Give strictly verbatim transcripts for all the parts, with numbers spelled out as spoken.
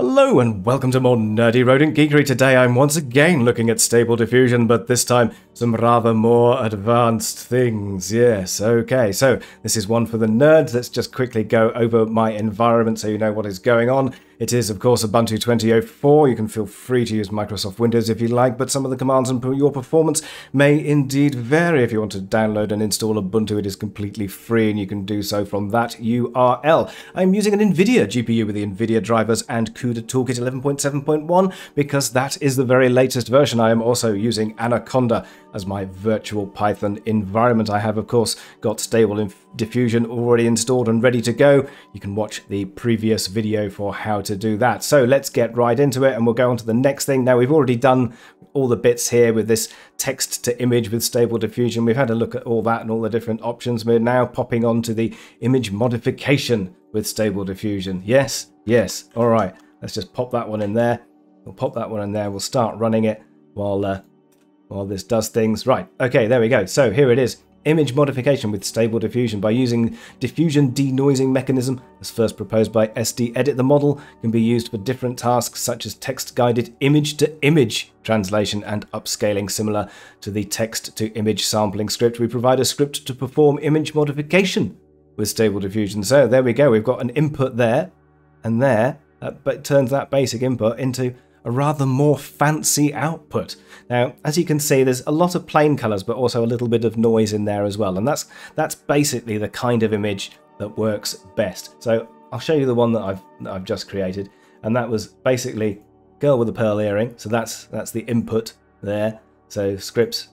Hello and welcome to more Nerdy Rodent Geekery. Today I'm once again looking at Stable Diffusion, but this time some rather more advanced things. Yes, okay, so this is one for the nerds. Let's just quickly go over my environment so you know what is going on. It is, of course, Ubuntu twenty oh four. You can feel free to use Microsoft Windows if you like, but some of the commands and your performance may indeed vary. If you want to download and install Ubuntu, it is completely free, and you can do so from that U R L. I'm using an NVIDIA G P U with the NVIDIA drivers and CUDA toolkit eleven point seven point one, because that is the very latest version. I am also using Anaconda as my virtual Python environment. I have, of course, got Stable Diffusion already installed and ready to go. You can watch the previous video for how to to do that. So let's get right into it and we'll go on to the next thing. Now, we've already done all the bits here with this text to image with Stable Diffusion. We've had a look at all that and all the different options. We're now popping on to the image modification with Stable Diffusion. Yes, yes. All right. Let's just pop that one in there. We'll pop that one in there. We'll start running it while, uh, while this does things. Right. Okay, there we go. So here it is. Image modification with Stable Diffusion by using diffusion denoising mechanism as first proposed by SDEdit. The model can be used for different tasks such as text-guided image-to-image translation and upscaling, similar to the text-to-image sampling script. We provide a script to perform image modification with Stable Diffusion. So there we go. We've got an input there and there, that, but it turns that basic input into a rather more fancy output. Now, as you can see, there's a lot of plain colors, but also a little bit of noise in there as well. And that's that's basically the kind of image that works best. So I'll show you the one that I've, that I've just created. And that was basically girl with a pearl earring. So that's, that's the input there. So scripts,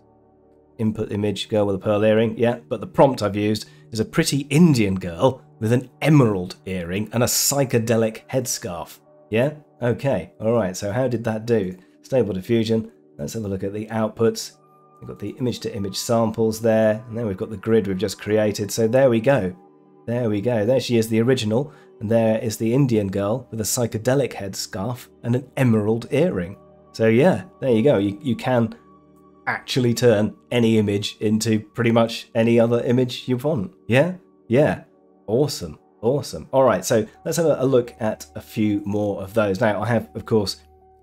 input image, girl with a pearl earring. Yeah, but the prompt I've used is a pretty Indian girl with an emerald earring and a psychedelic headscarf. Yeah? Okay, all right, so how did that do? Stable Diffusion, let's have a look at the outputs. We've got the image-to-image samples there, and then we've got the grid we've just created. So there we go, there we go. There she is, the original, and there is the Indian girl with a psychedelic headscarf and an emerald earring. So yeah, there you go. You, you can actually turn any image into pretty much any other image you want. Yeah? Yeah, awesome. Awesome. All right, so let's have a look at a few more of those. Now, I have, of course,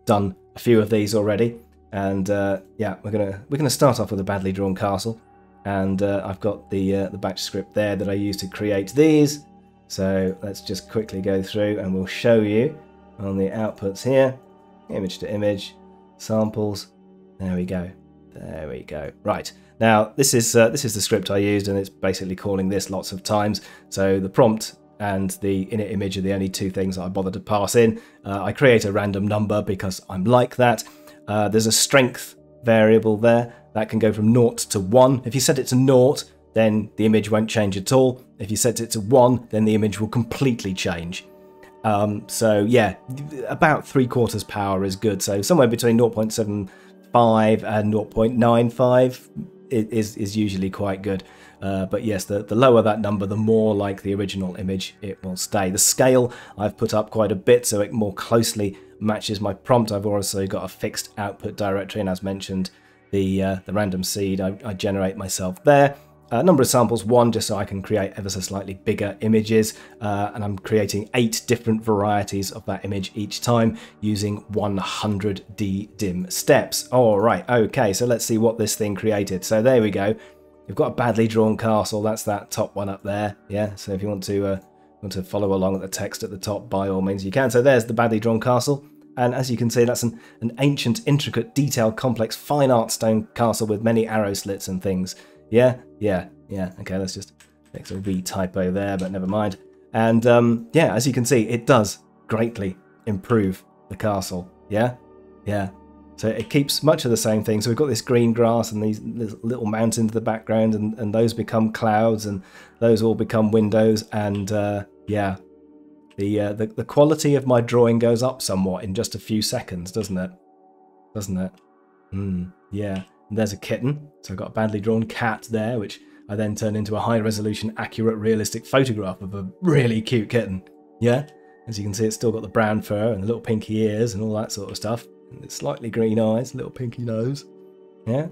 done a few of these already, and uh, yeah, we're gonna we're gonna start off with a badly drawn castle, and uh, I've got the uh, the batch script there that I used to create these. So let's just quickly go through, and we'll show you on the outputs here, image to image, samples. There we go. There we go. Right. Now this is uh, this is the script I used, and it's basically calling this lots of times. So the prompt and the inner image are the only two things I bother to pass in. Uh, I create a random number because I'm like that. Uh, there's a strength variable there that can go from naught to one. If you set it to naught, then the image won't change at all. If you set it to one, then the image will completely change. Um, so yeah, about three quarters power is good. So somewhere between zero point seven five and zero point nine five is, is usually quite good. Uh, but yes, the, the lower that number, the more like the original image it will stay. The scale I've put up quite a bit so it more closely matches my prompt. I've also got a fixed output directory, and as mentioned, the uh, the random seed I, I generate myself there. Uh, number of samples, one, just so I can create ever so slightly bigger images. Uh, and I'm creating eight different varieties of that image each time using one hundred D D I M steps. All right, okay, so let's see what this thing created. So there we go. We've got a badly drawn castle. That's that top one up there. Yeah. So if you want to uh, want to follow along at the text at the top, by all means you can. So there's the badly drawn castle, and as you can see, that's an an ancient, intricate, detailed, complex, fine art stone castle with many arrow slits and things. Yeah. Yeah. Yeah. Okay. Let's just fix a wee typo there, but never mind. And um, yeah, as you can see, it does greatly improve the castle. Yeah. Yeah. So it keeps much of the same thing. So we've got this green grass and these little mountains in the background, and, and those become clouds, and those all become windows. And uh, yeah, the, uh, the the quality of my drawing goes up somewhat in just a few seconds, doesn't it? Doesn't it? Mm, yeah. And there's a kitten. So I've got a badly drawn cat there, which I then turn into a high-resolution, accurate, realistic photograph of a really cute kitten. Yeah. As you can see, it's still got the brown fur and the little pinky ears and all that sort of stuff. Slightly green eyes, little pinky nose. Yeah,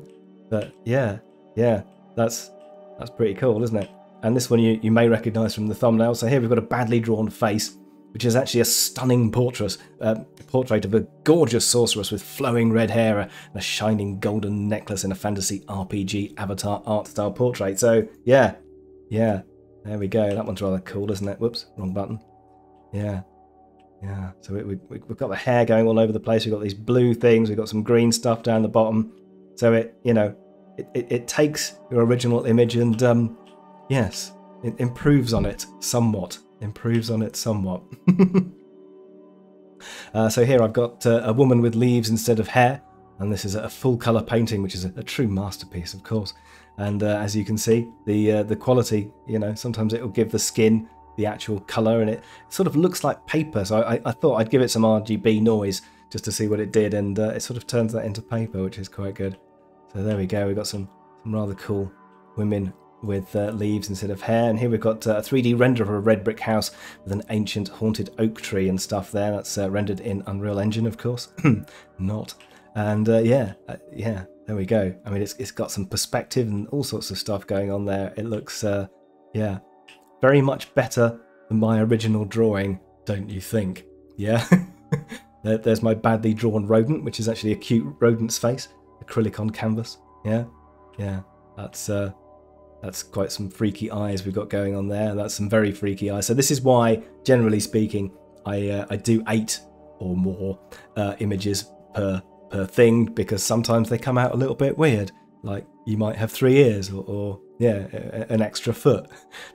but yeah, yeah, that's that's pretty cool, isn't it? And this one you, you may recognize from the thumbnail. So here we've got a badly drawn face which is actually a stunning portrait, uh, portrait of a gorgeous sorceress with flowing red hair and a shining golden necklace in a fantasy R P G avatar art style portrait. So yeah, yeah, there we go. That one's rather cool, isn't it? Whoops, wrong button. Yeah, yeah. So we, we, we've got the hair going all over the place. We've got these blue things. We've got some green stuff down the bottom. So it, you know, it, it, it takes your original image and um, yes, it improves on it somewhat. Improves on it somewhat. uh, so here I've got uh, a woman with leaves instead of hair, and this is a full colour painting, which is a, a true masterpiece, of course. And uh, as you can see, the uh, the quality, you know, sometimes it will give the skin the actual colour, and it sort of looks like paper. So I, I thought I'd give it some R G B noise just to see what it did, and uh, it sort of turns that into paper, which is quite good. So there we go. We've got some, some rather cool women with uh, leaves instead of hair. And here we've got uh, a three D render of a red brick house with an ancient haunted oak tree and stuff there. That's uh, rendered in Unreal Engine, of course. Not. And uh, yeah, uh, yeah, there we go. I mean, it's, it's got some perspective and all sorts of stuff going on there. It looks, uh, yeah, very much better than my original drawing, don't you think? Yeah. there, there's my badly drawn rodent, which is actually a cute rodent's face. Acrylic on canvas. Yeah, yeah, that's... Uh, That's quite some freaky eyes we've got going on there. That's some very freaky eyes. So this is why, generally speaking, I uh, I do eight or more uh, images per per thing, because sometimes they come out a little bit weird. Like you might have three ears or, or yeah, a, an extra foot,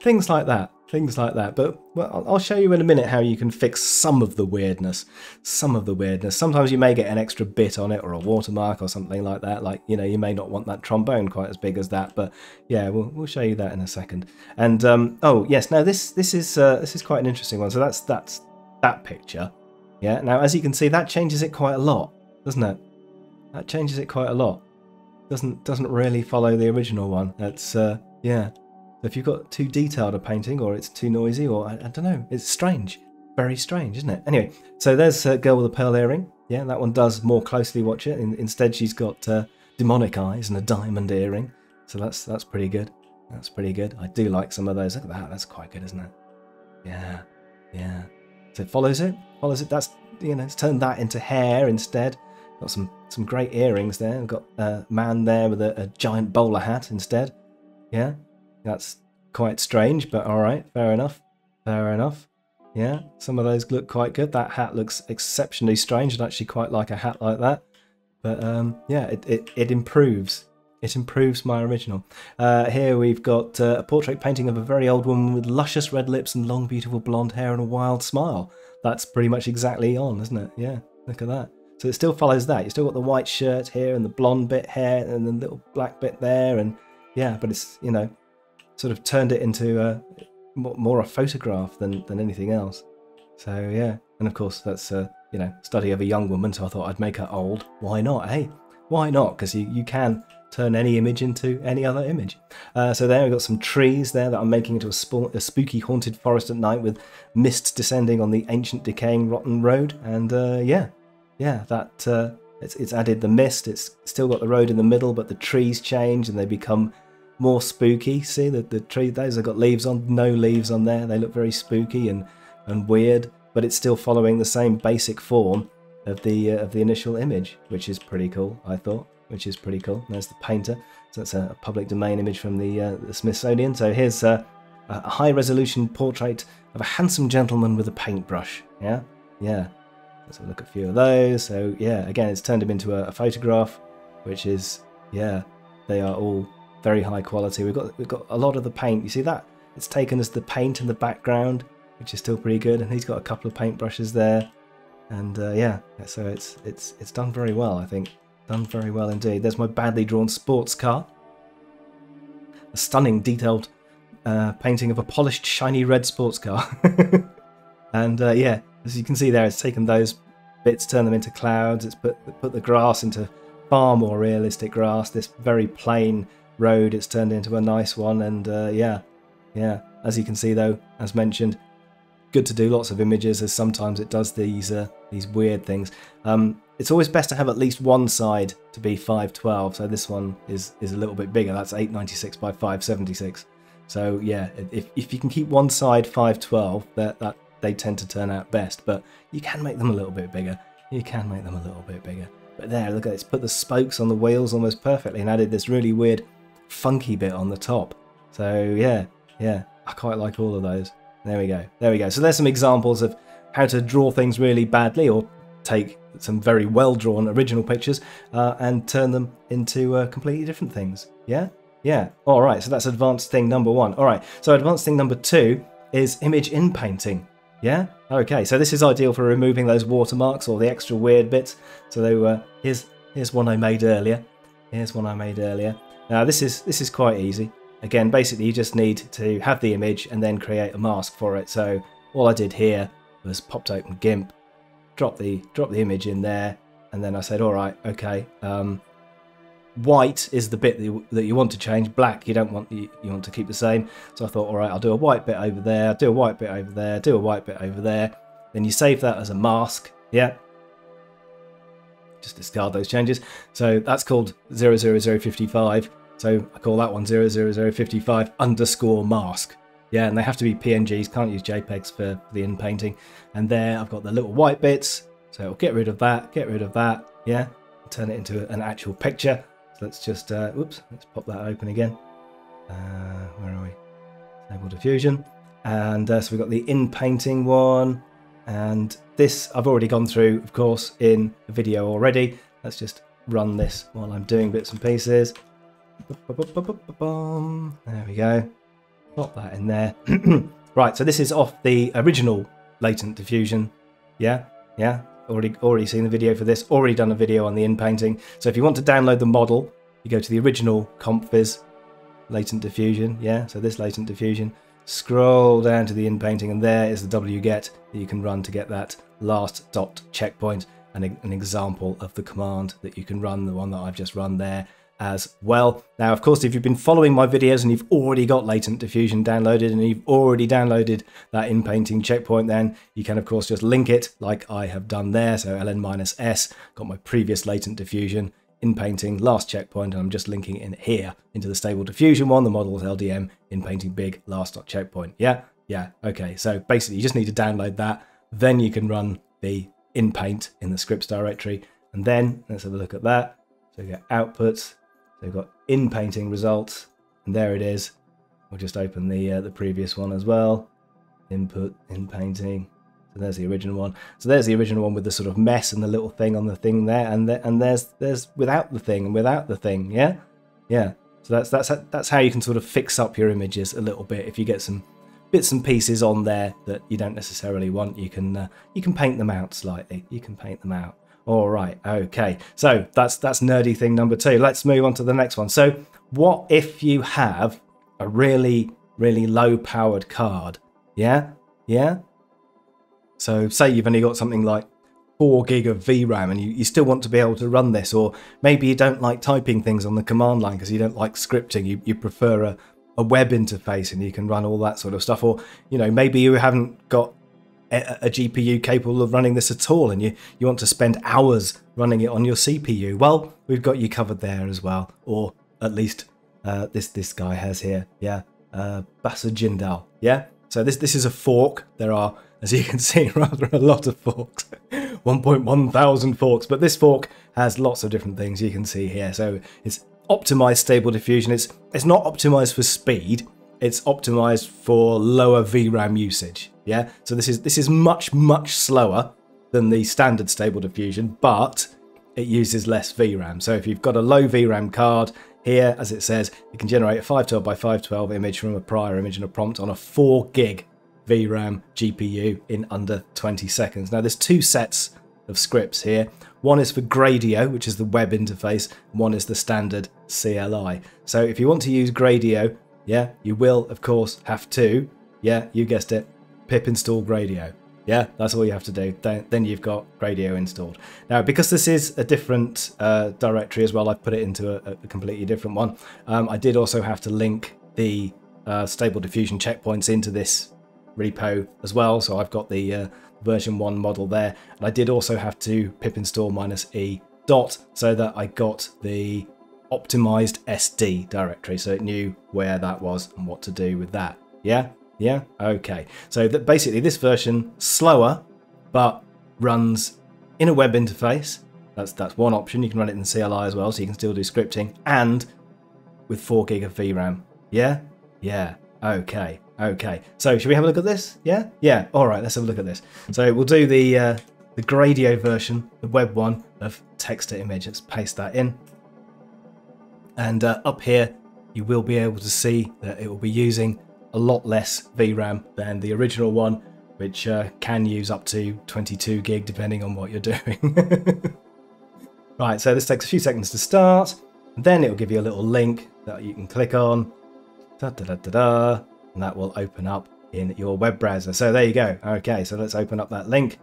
things like that, things like that. But well, I'll show you in a minute how you can fix some of the weirdness, some of the weirdness. Sometimes you may get an extra bit on it or a watermark or something like that. Like, you know, you may not want that trombone quite as big as that, but yeah, we'll, we'll show you that in a second. And, um, oh yes, now this, this is, uh, this is quite an interesting one. So that's, that's that picture. Yeah. Now, as you can see, that changes it quite a lot, doesn't it? That changes it quite a lot. Doesn't, doesn't really follow the original one. That's, uh, yeah. If you've got too detailed a painting, or it's too noisy, or I, I don't know, it's strange, very strange, isn't it? Anyway, so there's a girl with a pearl earring. Yeah, that one does more closely watch it. In, instead, she's got uh, demonic eyes and a diamond earring. So that's that's pretty good. That's pretty good. I do like some of those. Look at that. That's quite good, isn't it? Yeah, yeah. So it follows it, follows it. That's, you know, it's turned that into hair instead. Got some some great earrings there. We've got a man there with a, a giant bowler hat instead. Yeah. That's quite strange, but all right, fair enough, fair enough. Yeah, some of those look quite good. That hat looks exceptionally strange. I'd actually quite like a hat like that. But um, yeah, it, it, it improves. It improves my original. Uh, here we've got uh, a portrait painting of a very old woman with luscious red lips and long, beautiful blonde hair and a wild smile. That's pretty much exactly on, isn't it? Yeah, look at that. So it still follows that. You've still got the white shirt here and the blonde bit hair and the little black bit there. And yeah, but it's, you know, sort of turned it into a, more a photograph than, than anything else. So yeah, and of course that's a, you know, study of a young woman, so I thought I'd make her old. Why not, hey? Why not? Because you, you can turn any image into any other image. Uh, so there we've got some trees there that I'm making into a, sp a spooky haunted forest at night with mists descending on the ancient decaying rotten road. And uh, yeah, yeah, that uh, it's, it's added the mist. It's still got the road in the middle, but the trees change and they become more spooky. See the, the tree, those have got leaves on, no leaves on there. They look very spooky and, and weird, but it's still following the same basic form of the uh, of the initial image, which is pretty cool, I thought, which is pretty cool. There's the painter. So that's a public domain image from the, uh, the Smithsonian. So here's a, a high resolution portrait of a handsome gentleman with a paintbrush. Yeah, yeah. Let's have a look at a few of those. So yeah, again, it's turned him into a, a photograph, which is, yeah, they are all very high quality. We've got we've got a lot of the paint. You see that? It's taken as the paint in the background, which is still pretty good. And he's got a couple of paintbrushes there, and uh, yeah, so it's it's it's done very well, I think. Done very well indeed. There's my badly drawn sports car. A stunning, detailed uh, painting of a polished, shiny red sports car. And uh, yeah, as you can see there, it's taken those bits, turned them into clouds. It's put put the grass into far more realistic grass. This very plain road, it's turned into a nice one. And uh, yeah, yeah, as you can see though, as mentioned, good to do lots of images, as sometimes it does these uh, these weird things. Um, it's always best to have at least one side to be five twelve, so this one is is a little bit bigger. That's eight ninety-six by five seventy-six. So yeah, if, if you can keep one side five twelve, that, that they tend to turn out best, but you can make them a little bit bigger. You can make them a little bit bigger. But there, look at this, put the spokes on the wheels almost perfectly and added this really weird funky bit on the top. So yeah, yeah, I quite like all of those. There we go, there we go. So there's some examples of how to draw things really badly or take some very well-drawn original pictures uh, and turn them into uh, completely different things. Yeah? Yeah. All right, so that's advanced thing number one. All right, so advanced thing number two is image in painting. Yeah? Okay, so this is ideal for removing those watermarks or the extra weird bits. So they were, here's, here's one I made earlier. Here's one I made earlier. Now this is, this is quite easy. Again, basically you just need to have the image and then create a mask for it. So all I did here was popped open GIMP, drop the, drop the image in there, and then I said, all right, okay, um, white is the bit that you, that you want to change. Black you don't want, you, you want to keep the same. So I thought, all right, I'll do a white bit over there, do a white bit over there, do a white bit over there. Then you save that as a mask. Yeah, just discard those changes. So that's called zero zero zero fifty-five. So I call that one zero zero zero fifty-five underscore mask. Yeah, and they have to be P N Gs, can't use JPEGs for the in painting. And there I've got the little white bits. So get rid of that, get rid of that. Yeah, turn it into an actual picture. So let's just, uh, whoops, let's pop that open again. Uh, where are we? Stable Diffusion. And uh, so we've got the in painting one. And this I've already gone through, of course, in the video already. Let's just run this while I'm doing bits and pieces. There we go. Pop that in there. Right, so this is off the original Latent Diffusion. Yeah, yeah. Already, already seen the video for this. Already done a video on the in painting. So if you want to download the model, you go to the original CompVis Latent Diffusion. Yeah, so this Latent Diffusion. Scroll down to the in painting, and there is the wget that you can run to get that last dot checkpoint, and an example of the command that you can run, the one that I've just run there as well. Now, of course, if you've been following my videos and you've already got Latent Diffusion downloaded and you've already downloaded that in painting checkpoint, then you can, of course, just link it like I have done there. So L N minus S, got my previous Latent Diffusion in painting last checkpoint, and I'm just linking it in here into the Stable Diffusion one, the models L D M in painting big last dot checkpoint. Yeah, yeah, okay. So basically, you just need to download that, then you can run the in paint in the scripts directory, and then let's have a look at that. So you get outputs. So we've got in painting results, and there it is. We'll just open the uh, the previous one as well. Input in painting. So there's the original one. So there's the original one with the sort of mess and the little thing on the thing there, and the, and there's there's without the thing and without the thing. Yeah, yeah. So that's that's that's how you can sort of fix up your images a little bit. If you get some bits and pieces on there that you don't necessarily want, you can uh, you can paint them out slightly. You can paint them out. All right, okay, so that's that's nerdy thing number two. Let's move on to the next one. So what if you have a really, really low-powered card? Yeah, yeah? So say you've only got something like four gig of V RAM and you, you still want to be able to run this, or maybe you don't like typing things on the command line because you don't like scripting, you, you prefer a, a web interface and you can run all that sort of stuff, or, you know, maybe you haven't got A, a G P U capable of running this at all and you you want to spend hours running it on your C P U. Well, we've got you covered there as well, or at least uh, this this guy has here. Yeah, uh, basujindal. Yeah, so this this is a fork. There are, as you can see, rather a lot of forks. one point one thousand forks, but this fork has lots of different things you can see here. So it's optimized Stable Diffusion. It's it's not optimized for speed. It's optimized for lower V RAM usage. Yeah, so this is this is much much slower than the standard Stable Diffusion, but it uses less V RAM. So if you've got a low V RAM card here, as it says, it can generate a five twelve by five twelve image from a prior image and a prompt on a four gig V RAM G P U in under twenty seconds. Now there's two sets of scripts here. One is for Gradio, which is the web interface. One is the standard C L I. So if you want to use Gradio, yeah, you will, of course, have to, yeah, you guessed it, pip install Gradio. Yeah, that's all you have to do. Then you've got Gradio installed. Now, because this is a different uh, directory as well, I've put it into a, a completely different one. Um, I did also have to link the uh, Stable Diffusion checkpoints into this repo as well. So I've got the uh, version one model there. And I did also have to pip install minus E dot so that I got the optimized S D directory, so it knew where that was and what to do with that. Yeah, Yeah, okay. So that basically this version, slower, but runs in a web interface. That's that's one option. You can run it in C L I as well, so you can still do scripting, and with four gig of V RAM. Yeah, yeah. Okay, okay. So should we have a look at this? Yeah, yeah. All right, let's have a look at this. So we'll do the uh, the Gradio version, the web one of text to image. Let's paste that in, and uh, up here you will be able to see that it will be using a lot less V RAM than the original one, which uh, can use up to twenty-two gig depending on what you're doing. Right, so this takes a few seconds to start, and then it will give you a little link that you can click on, da, da, da, da, da, and that will open up in your web browser. So there you go. Okay, so let's open up that link,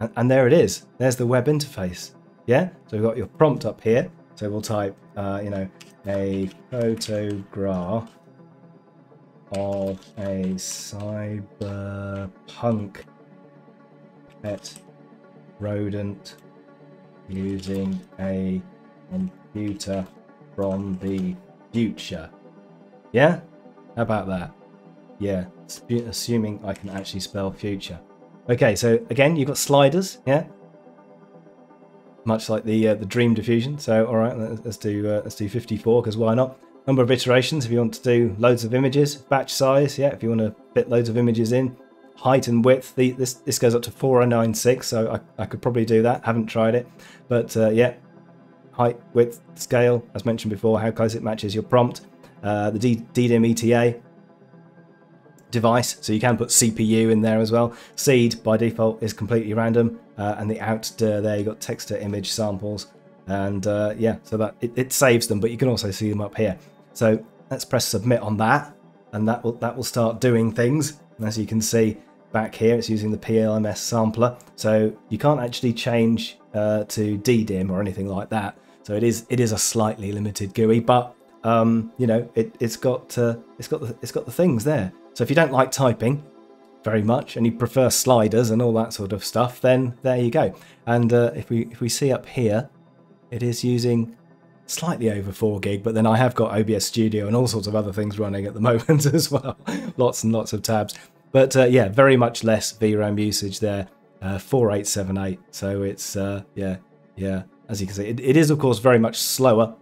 and, and there it is. There's the web interface. Yeah, so we've got your prompt up here. So we'll type, uh, you know, a photograph of a cyberpunk pet rodent using a computer from the future. Yeah? How about that? Yeah, assuming I can actually spell future. Okay, so again, you've got sliders, yeah? Much like the uh, the dream diffusion. So all right, let's, let's do uh, let's do fifty-four, because why not? Number of iterations if you want to do loads of images. Batch size, yeah, if you want to fit loads of images in. Height and width, the, this this goes up to four oh nine six, so I, I could probably do that. Haven't tried it, but uh, yeah. Height, width, scale, as mentioned before, how close it matches your prompt. Uh, the D D I M E T A device, so you can put C P U in there as well. Seed by default is completely random, uh, and the out uh, there you got text to image samples, and uh, yeah, so that it, it saves them, but you can also see them up here. So let's press submit on that, and that will that will start doing things. And as you can see back here, it's using the P L M S sampler, so you can't actually change uh, to D D I M or anything like that. So it is it is a slightly limited G U I, but um, you know it it's got uh, it's got the, it's got the things there. So if you don't like typing very much and you prefer sliders and all that sort of stuff, then there you go. And uh, if we if we see up here, it is using slightly over four gig, but then I have got O B S Studio and all sorts of other things running at the moment as well. Lots and lots of tabs. But uh, yeah, very much less V RAM usage there, uh, four eight seven eight. So it's, uh, yeah, yeah, as you can see, it, it is, of course, very much slower.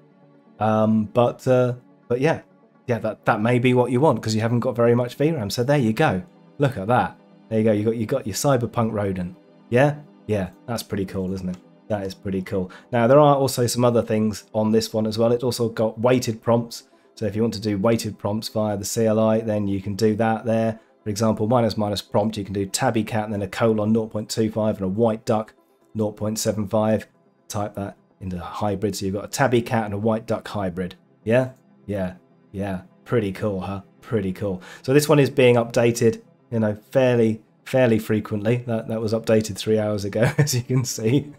Um, but, uh, but yeah, yeah, that, that may be what you want, because you haven't got very much V RAM. So there you go. Look at that. There you go. You got, you got your cyberpunk rodent. Yeah, yeah, that's pretty cool, isn't it? That is pretty cool. Now, there are also some other things on this one as well. It's also got weighted prompts. So if you want to do weighted prompts via the C L I, then you can do that there. For example, minus minus prompt, you can do tabby cat and then a colon zero point two five and a white duck zero point seven five. Type that into hybrid. So you've got a tabby cat and a white duck hybrid. Yeah, yeah, yeah. Pretty cool, huh? Pretty cool. So this one is being updated, you know, fairly... fairly frequently. That, that was updated three hours ago, as you can see.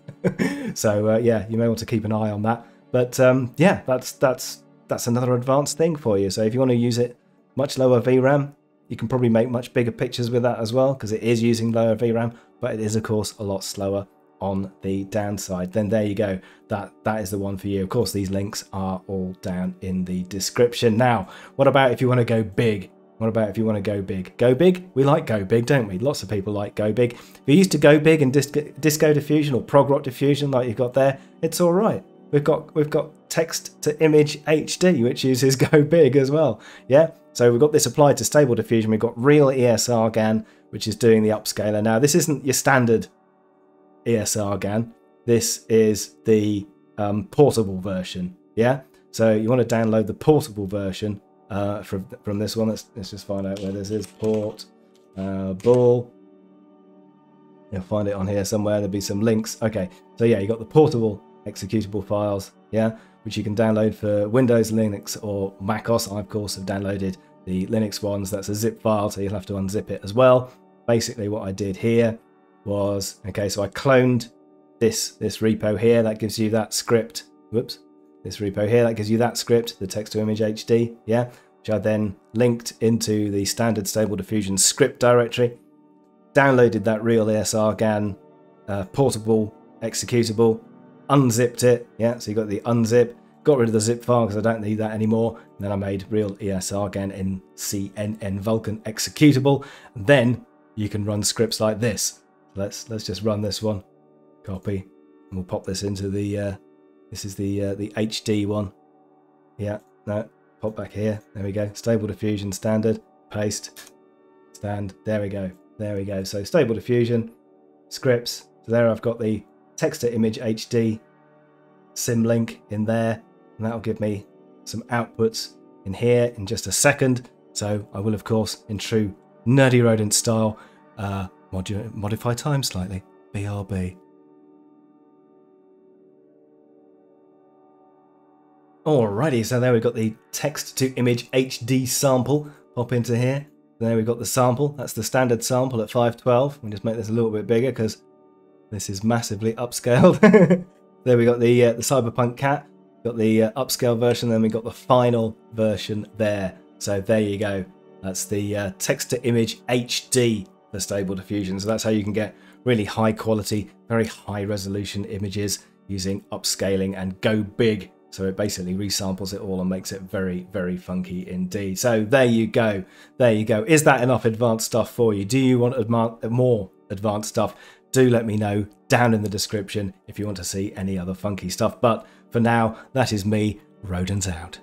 So uh, yeah, you may want to keep an eye on that. But um, yeah, that's that's that's another advanced thing for you. So if you want to use it much lower V RAM, you can probably make much bigger pictures with that as well, because it is using lower V RAM, but it is of course a lot slower on the downside. Then there you go. That that is the one for you. Of course, these links are all down in the description. Now, what about if you want to go big? What about if you want to go big? Go big? We like go big, don't we? Lots of people like go big. If you're used to go big and disco, disco diffusion or prog rock diffusion like you've got there, it's all right. We've got we've got text to image H D, which uses go big as well. Yeah. So we've got this applied to stable diffusion. We've got Real E S R GAN, which is doing the upscaler. Now this isn't your standard E S R GAN. This is the um, portable version. Yeah. So you want to download the portable version. Uh, from, from this one, let's, let's just find out where this is. Port, uh, ball. You'll find it on here somewhere. There'll be some links. Okay, so yeah, you got the portable executable files, yeah, which you can download for Windows, Linux, or macOS. I, of course, have downloaded the Linux ones. That's a zip file, so you'll have to unzip it as well. Basically, what I did here was, okay, so I cloned this this repo here. That gives you that script. Whoops. This repo here, that gives you that script, the text to image H D, yeah, which I then linked into the standard stable diffusion script directory, downloaded that Real E S R GAN uh, portable executable, unzipped it, yeah, so you got the unzip, got rid of the zip file because I don't need that anymore. And then I made Real E S R Gan in C N N Vulkan executable. And then you can run scripts like this. Let's let's just run this one. Copy, and we'll pop this into the. Uh, this is the uh, the H D one. Yeah, no, pop back here. There we go. Stable Diffusion standard. Paste. Stand. There we go. There we go. So Stable Diffusion scripts. So there I've got the text to image H D symlink in there, and that'll give me some outputs in here in just a second. So I will, of course, in true Nerdy Rodent style, uh, mod- modify time slightly. B R B. Alrighty, so there we've got the text to image H D sample. Pop into here. There we've got the sample. That's the standard sample at five twelve. We'll just make this a little bit bigger because this is massively upscaled. There we got the uh, the cyberpunk cat. Got the uh, upscale version. Then we got the final version there. So there you go. That's the uh, text to image H D for Stable Diffusion. So that's how you can get really high quality, very high resolution images using upscaling and GoBig. So it basically resamples it all and makes it very, very funky indeed. So there you go. There you go. Is that enough advanced stuff for you? Do you want advanced, more advanced stuff? Do let me know down in the description if you want to see any other funky stuff. But for now, that is me, Rodent out.